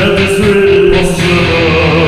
that this really was true.